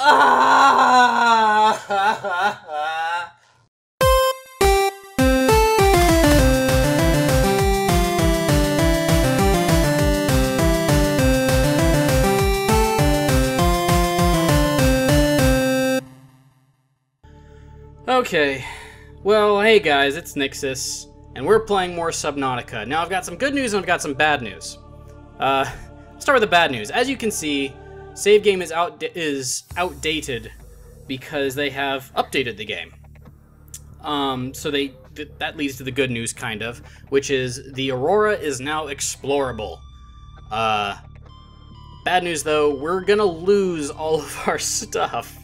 Ah! Okay, well, hey guys, it's Nixus, and we're playing more Subnautica. Now, I've got some good news and I've got some bad news. Let's start with the bad news. As you can see, save game is outdated because they have updated the game. So that leads to the good news, kind of, which is the Aurora is now explorable. Bad news, though, we're gonna lose all of our stuff,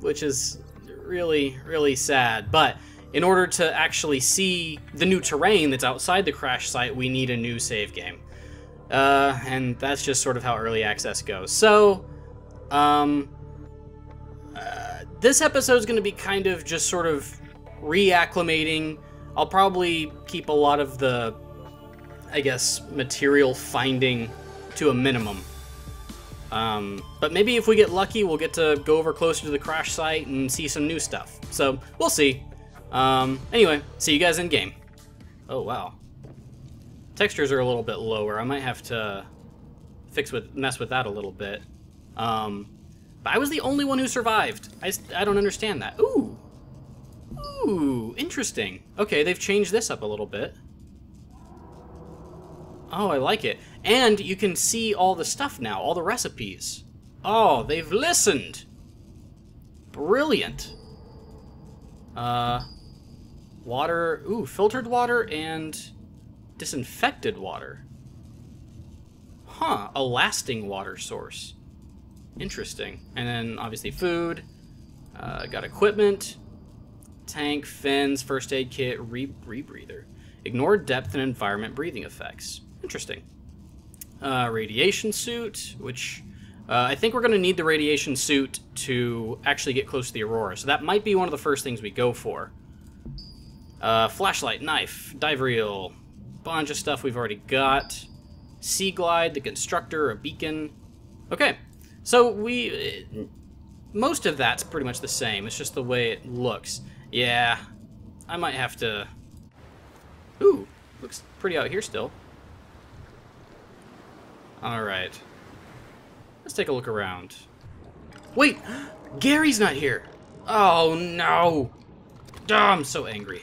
which is really, really sad. But in order to actually see the new terrain that's outside the crash site, we need a new save game. And that's just sort of how early access goes. So, this episode's going to be kind of just sort of reacclimating. I'll probably keep a lot of the, I guess, material finding to a minimum. But maybe if we get lucky, we'll get to go over closer to the crash site and see some new stuff. So, we'll see. Anyway, see you guys in game. Oh, wow. Textures are a little bit lower. I might have to mess with that a little bit. But I was the only one who survived. I don't understand that. Ooh. Ooh, interesting. Okay, they've changed this up a little bit. Oh, I like it. And you can see all the stuff now, all the recipes. Oh, they've listened. Brilliant. Water, ooh, filtered water and disinfected water. Huh, a lasting water source. Interesting. And then, obviously, food. Got equipment. Tank, fins, first aid kit, rebreather. Ignore depth and environment breathing effects. Interesting. Radiation suit, which I think we're going to need the radiation suit to actually get close to the Aurora. So that might be one of the first things we go for. Flashlight, knife, dive reel. Bunch of stuff we've already got. Sea Glide, the constructor, a beacon. Okay, so most of that's pretty much the same. It's just the way it looks. Yeah, I might have to. Ooh, looks pretty out here still. All right, let's take a look around. Wait, Gary's not here. Oh no! Oh, I'm so angry.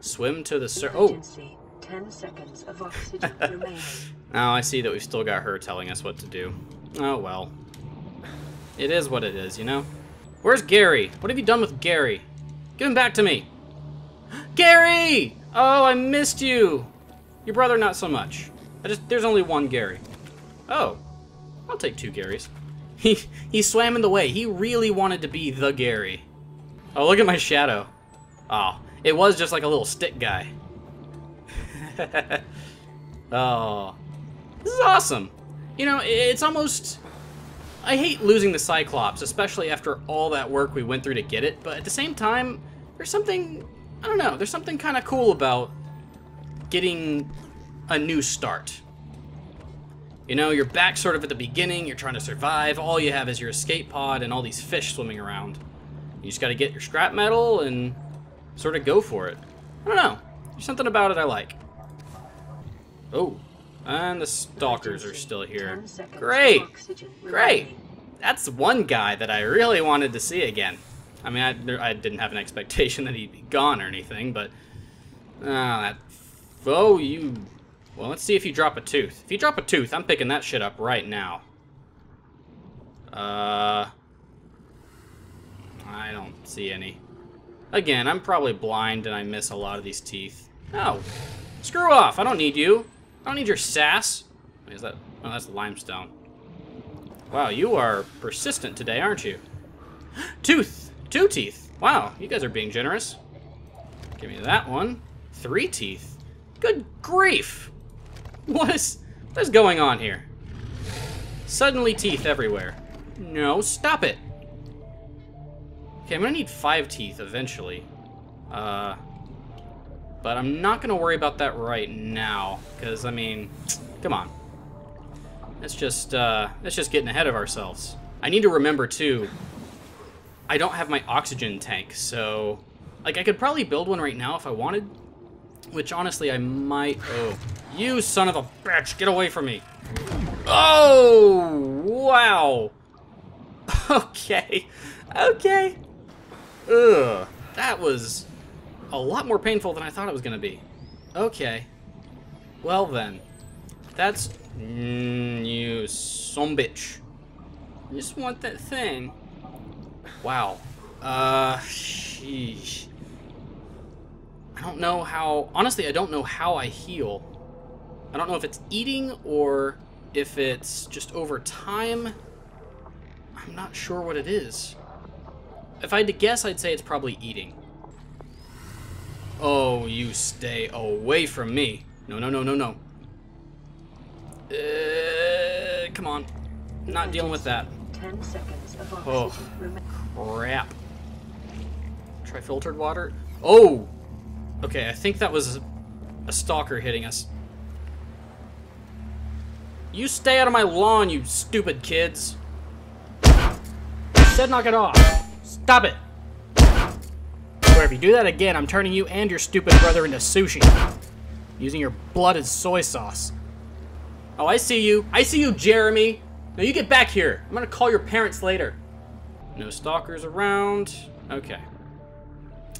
Swim to the surface. Oh. 10 seconds of oxygen remaining. Now, I see that we've still got her telling us what to do. Oh, well. It is what it is, you know? Where's Gary? What have you done with Gary? Give him back to me! Gary! Oh, I missed you! Your brother, not so much. There's only one Gary. Oh. I'll take two Garys. He swam in the way. He really wanted to be the Gary. Oh, look at my shadow. Oh, it was just like a little stick guy. Oh, this is awesome. You know, it's almost, I hate losing the Cyclops, especially after all that work we went through to get it, but at the same time, there's something, I don't know, there's something kind of cool about getting a new start. You know, you're back sort of at the beginning, you're trying to survive, all you have is your escape pod and all these fish swimming around. You just gotta get your scrap metal and sort of go for it. I don't know, there's something about it I like. Oh, and the Stalkers are still here. Great! Great! That's one guy that I really wanted to see again. I mean, I didn't have an expectation that he'd be gone or anything, but... Oh, you... Well, let's see if you drop a tooth. If you drop a tooth, I'm picking that shit up right now. I don't see any. Again, I'm probably blind and I miss a lot of these teeth. Oh, screw off! I don't need you! I don't need your sass. Wait, is that? Oh, that's limestone. Wow, you are persistent today, aren't you? Tooth! Two teeth! Wow, you guys are being generous. Give me that one. Three teeth. Good grief! What is going on here? Suddenly teeth everywhere. No, stop it! Okay, I'm gonna need 5 teeth eventually. But I'm not going to worry about that right now, because, I mean, come on. Let's just get ahead of ourselves. I need to remember, too, I don't have my oxygen tank, so... Like, I could probably build one right now if I wanted. Which, honestly, I might... Oh. You son of a bitch! Get away from me! Oh! Wow! Okay. Okay. Ugh. That was a lot more painful than I thought it was going to be. Okay. Well, then. That's... you son bitch. I just want that thing. Wow. Sheesh. I don't know how... Honestly, I don't know how I heal. I don't know if it's eating or if it's just over time. I'm not sure what it is. If I had to guess, I'd say it's probably eating. Oh, you stay away from me. No, no, no, no, no. Come on. Not dealing with that. Oh, crap. Try filtered water. Oh! Okay, I think that was a stalker hitting us. You stay out of my lawn, you stupid kids. I said knock it off. Stop it. Or if you do that again, I'm turning you and your stupid brother into sushi. Using your blood as soy sauce. Oh, I see you. I see you, Jeremy. Now you get back here. I'm gonna call your parents later. No stalkers around. Okay.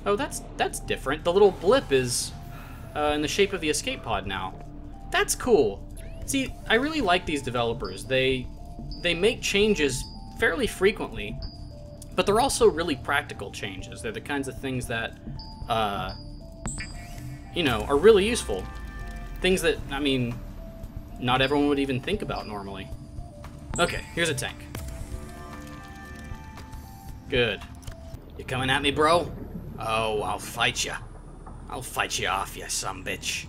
Oh, that's different. The little blip is in the shape of the escape pod now. That's cool. See, I really like these developers. They make changes fairly frequently, but they're also really practical changes. They're the kinds of things that, you know, are really useful. Things that, I mean, not everyone would even think about normally. Okay, here's a tank. Good. You coming at me, bro? Oh, I'll fight you. I'll fight you off, you sumbitch.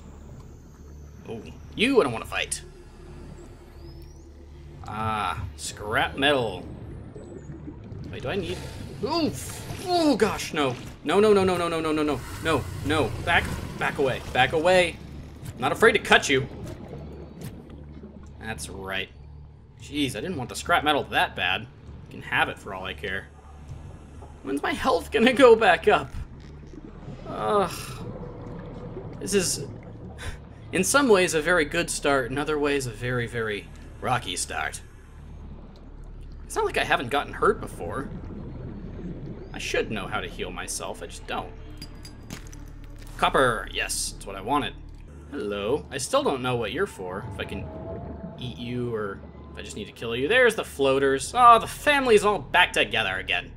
Oh, you I don't want to fight. Ah, scrap metal. Wait, do I need... Oof! Oh, gosh, no. No, no, no, no, no, no, no, no, no. No, no. Back away. Back away. I'm not afraid to cut you. That's right. Jeez, I didn't want the scrap metal that bad. You can have it for all I care. When's my health gonna go back up? Ugh. This is, in some ways, a very good start. In other ways, a very, very rocky start. It's not like I haven't gotten hurt before. I should know how to heal myself, I just don't. Copper! Yes, that's what I wanted. Hello. I still don't know what you're for. If I can eat you or... I just need to kill you. There's the floaters. Oh, the family's all back together again.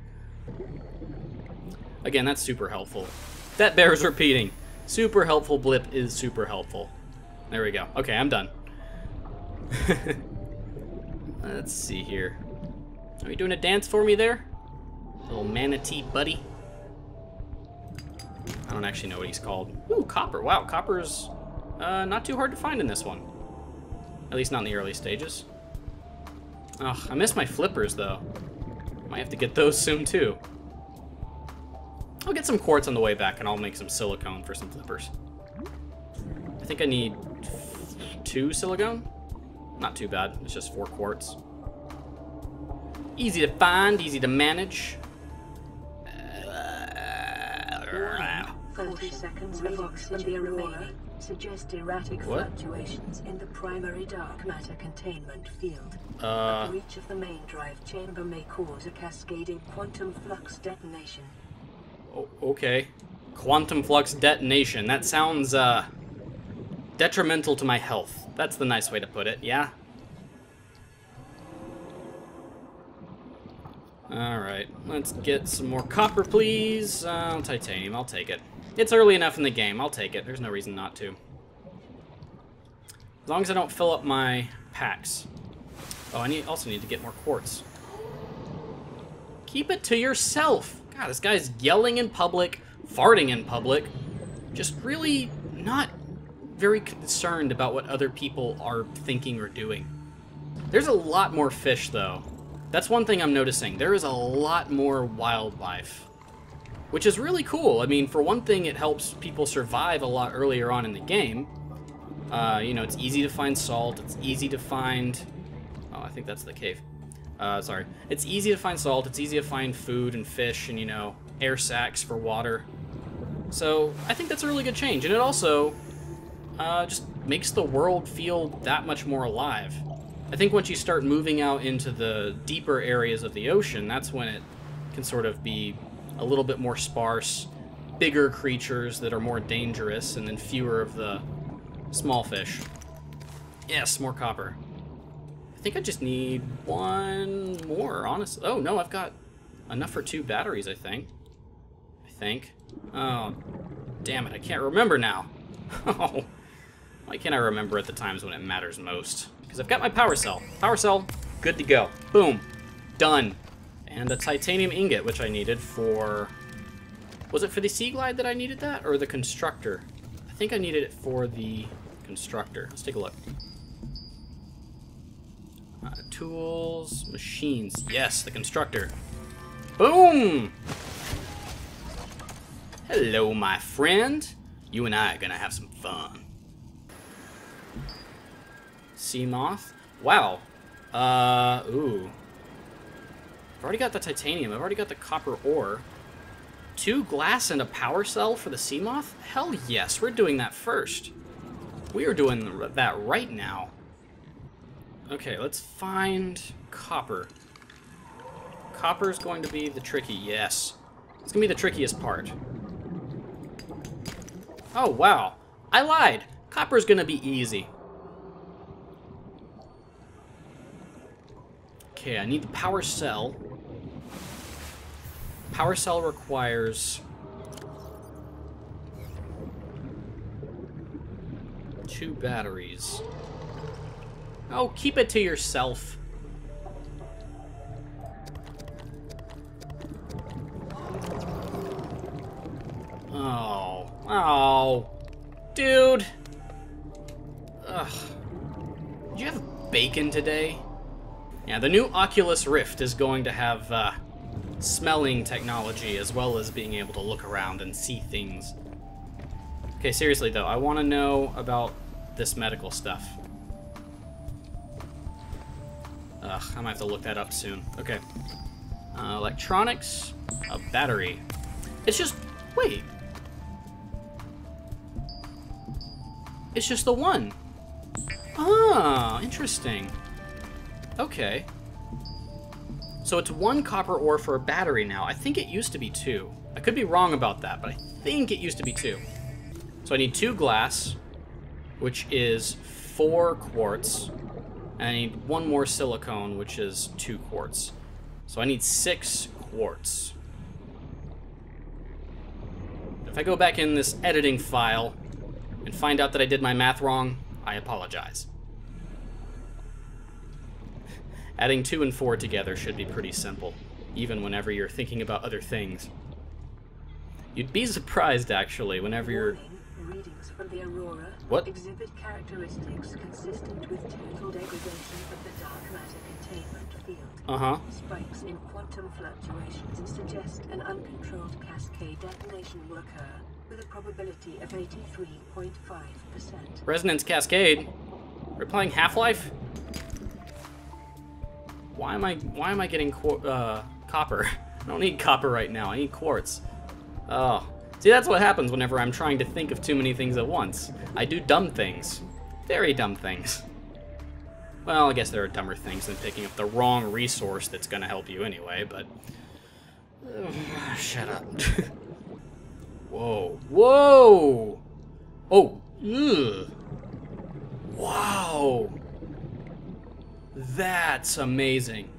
Again, that's super helpful. That bears repeating. Super helpful blip is super helpful. There we go. Okay, I'm done. Let's see here. Are you doing a dance for me there? Little manatee buddy. I don't actually know what he's called. Ooh, copper. Wow, copper's not too hard to find in this one. At least not in the early stages. Ugh, I miss my flippers, though. Might have to get those soon, too. I'll get some quartz on the way back, and I'll make some silicone for some flippers. I think I need 2 silicone. Not too bad. It's just 4 quartz. Easy to find, easy to manage. 30 seconds of oxygen remaining. Suggest erratic fluctuations in the primary dark matter containment field. A breach of the main drive chamber may cause a cascading quantum flux detonation. Okay. Quantum flux detonation. That sounds, detrimental to my health. That's the nice way to put it, yeah? Alright, let's get some more copper, please. Titanium, I'll take it. It's early enough in the game, I'll take it. There's no reason not to. As long as I don't fill up my packs. Oh, I also need to get more quartz. Keep it to yourself! God, this guy's yelling in public, farting in public. Just really not very concerned about what other people are thinking or doing. There's a lot more fish, though. That's one thing I'm noticing. There is a lot more wildlife, which is really cool. I mean, for one thing, it helps people survive a lot earlier on in the game. You know, it's easy to find salt. It's easy to find... Oh, I think that's the cave. Sorry. It's easy to find salt. It's easy to find food and fish and, you know, air sacs for water. So I think that's a really good change. And it also just makes the world feel that much more alive. I think once you start moving out into the deeper areas of the ocean, that's when it can sort of be a little bit more sparse, bigger creatures that are more dangerous, and then fewer of the small fish. Yes, more copper. I think I just need one more, honestly. Oh, no, I've got enough for 2 batteries, I think. Oh, damn it, I can't remember now. Oh, why can't I remember at the times when it matters most? Because I've got my power cell. Power cell, good to go. Boom. Done. And a titanium ingot, which I needed for... Was it for the Sea Glide that I needed that? Or the Constructor? I think I needed it for the Constructor. Let's take a look. Tools, machines. Yes, the Constructor. Boom! Hello, my friend. You and I are gonna have some fun. Seamoth. Wow. Ooh. I've already got the titanium. I've already got the copper ore. 2 glass and a power cell for the Seamoth? Hell yes, we're doing that first. We are doing that right now. Okay, let's find copper. Copper's going to be the tricky, yes. It's going to be the trickiest part. Oh, wow. I lied. Copper's going to be easy. Okay, I need the power cell. Power cell requires 2 batteries. Oh, keep it to yourself. Oh. Oh. Dude. Ugh. Did you have bacon today? Yeah, the new Oculus Rift is going to have, smelling technology, as well as being able to look around and see things. Okay, seriously though, I want to know about this medical stuff. Ugh, I might have to look that up soon. Okay. Electronics, a battery. It's just... wait. It's just the one. Ah, interesting. Okay. So it's 1 copper ore for a battery now. I think it used to be 2. I could be wrong about that, but I think it used to be 2. So I need 2 glass, which is 4 quartz. And I need 1 more silicone, which is 2 quartz. So I need 6 quartz. If I go back in this editing file and find out that I did my math wrong, I apologize. Adding 2 and 4 together should be pretty simple, even whenever you're thinking about other things. You'd be surprised, actually, whenever you're... Readings from the Aurora exhibit characteristics consistent with total degradation of the dark matter containment field. Spikes in quantum fluctuations suggest an uncontrolled cascade detonation will occur with a probability of 83.5%. Resonance Cascade? We're playing Half-Life? Why am I getting copper? I don't need copper right now. I need quartz. Oh. See, that's what happens whenever I'm trying to think of too many things at once. I do dumb things. Very dumb things. Well, I guess there are dumber things than picking up the wrong resource that's going to help you anyway, but... shut up. Whoa. Whoa! Oh. Ugh. Wow! That's amazing.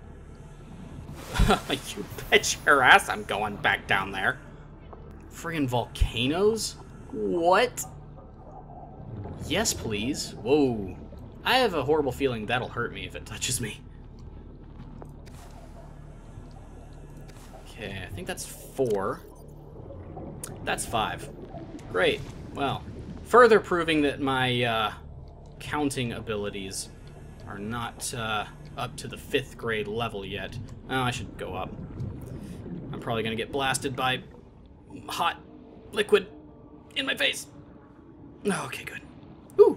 You bet your ass I'm going back down there. Friggin' volcanoes? What? Yes, please. Whoa. I have a horrible feeling that'll hurt me if it touches me. Okay, I think that's 4. That's 5. Great. Well, further proving that my counting abilities are not up to the 5th grade level yet. Oh, I should go up. I'm probably gonna get blasted by... hot liquid in my face. Okay, good. Ooh,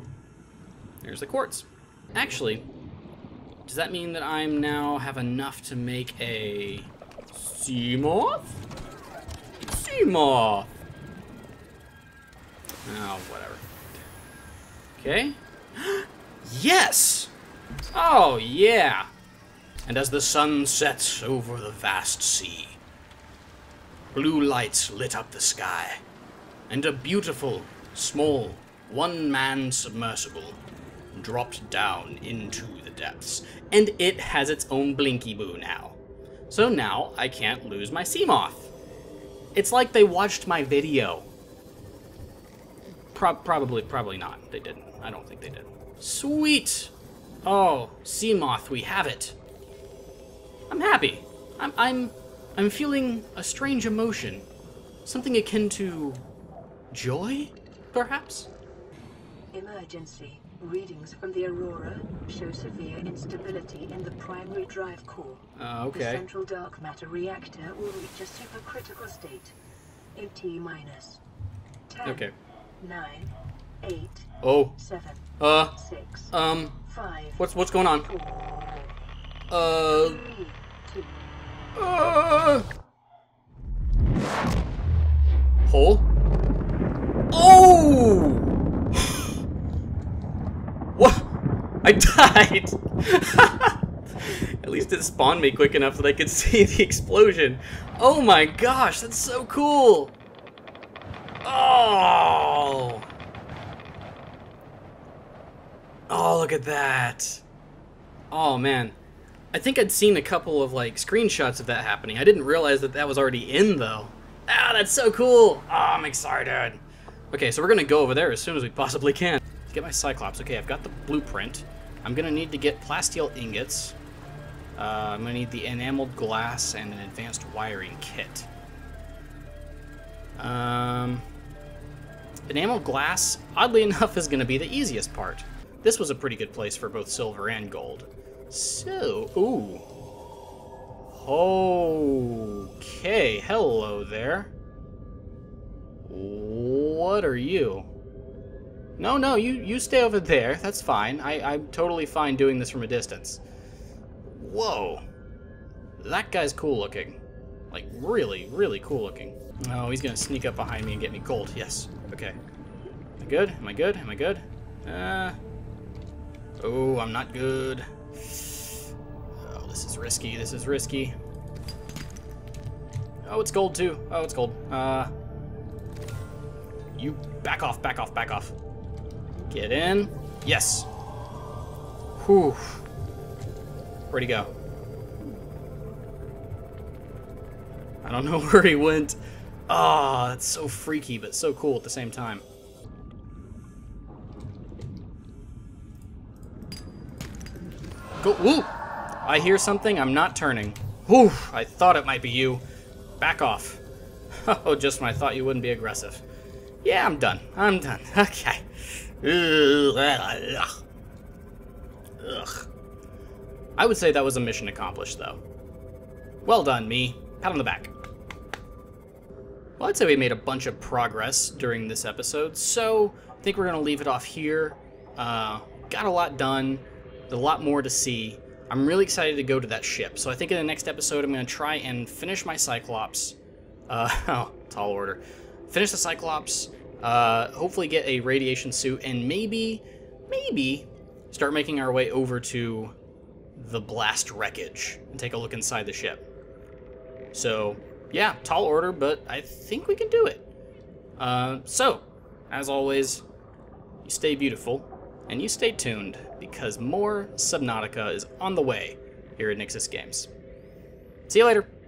there's the quartz. Actually, Does that mean that I now have enough to make a Seamoth? Seamoth! Oh, whatever. Okay. Yes! Oh, yeah! And as the sun sets over the vast sea, blue lights lit up the sky, and a beautiful, small, one-man submersible dropped down into the depths. And it has its own blinky boo now. So now I can't lose my Seamoth. It's like they watched my video. Probably not. They didn't. I don't think they did. Sweet! Oh, Seamoth, we have it. I'm happy. I'm feeling a strange emotion. Something akin to joy, perhaps? Emergency. Readings from the Aurora show severe instability in the primary drive core. Okay. The central dark matter reactor will reach a supercritical state. AT-. 10. Okay. 9. 8. Oh. 7. 6. 5. What's going on? 4, 3, 2. Hole? Oh! What? I died! At least it spawned me quick enough that I could see the explosion. Oh my gosh, that's so cool! Oh! Oh, look at that! Oh man. I think I'd seen a couple of, like, screenshots of that happening. I didn't realize that that was already in, though. Ah, that's so cool! Oh, I'm excited! Okay, so we're gonna go over there as soon as we possibly can. Let's get my Cyclops. Okay, I've got the blueprint. I'm gonna need to get plasteel ingots. I'm gonna need the enameled glass and an advanced wiring kit. Enameled glass, oddly enough, is gonna be the easiest part. This was a pretty good place for both silver and gold. So, ooh. Okay, hello there. What are you? No, you stay over there. That's fine. I'm totally fine doing this from a distance. Whoa. That guy's cool looking. Like, really, really cool looking. Oh, he's gonna sneak up behind me and get me gold. Yes. Okay. Am I good? Am I good? Am I good? Oh, I'm not good. Oh, this is risky. This is risky. Oh, it's gold too. Oh, it's gold. You back off, back off, back off. Get in. Yes. Whew. Where'd he go? I don't know where he went. Ah, that's so freaky, but so cool at the same time. Go, woo! I hear something, I'm not turning. Whew, I thought it might be you. Back off. Oh, just when I thought you wouldn't be aggressive. Yeah, I'm done. I'm done. Okay. Ugh. I would say that was a mission accomplished, though. Well done, me. Pat on the back. Well, I'd say we made a bunch of progress during this episode, so I think we're going to leave it off here. Got a lot done. A lot more to see. I'm really excited to go to that ship. So I think in the next episode, I'm going to try and finish my Cyclops. Tall order. Finish the Cyclops. Hopefully get a radiation suit and maybe start making our way over to the blast wreckage and take a look inside the ship. So yeah, tall order, but I think we can do it. So as always, you stay beautiful. And you stay tuned, because more Subnautica is on the way here at Nixus Games. See you later!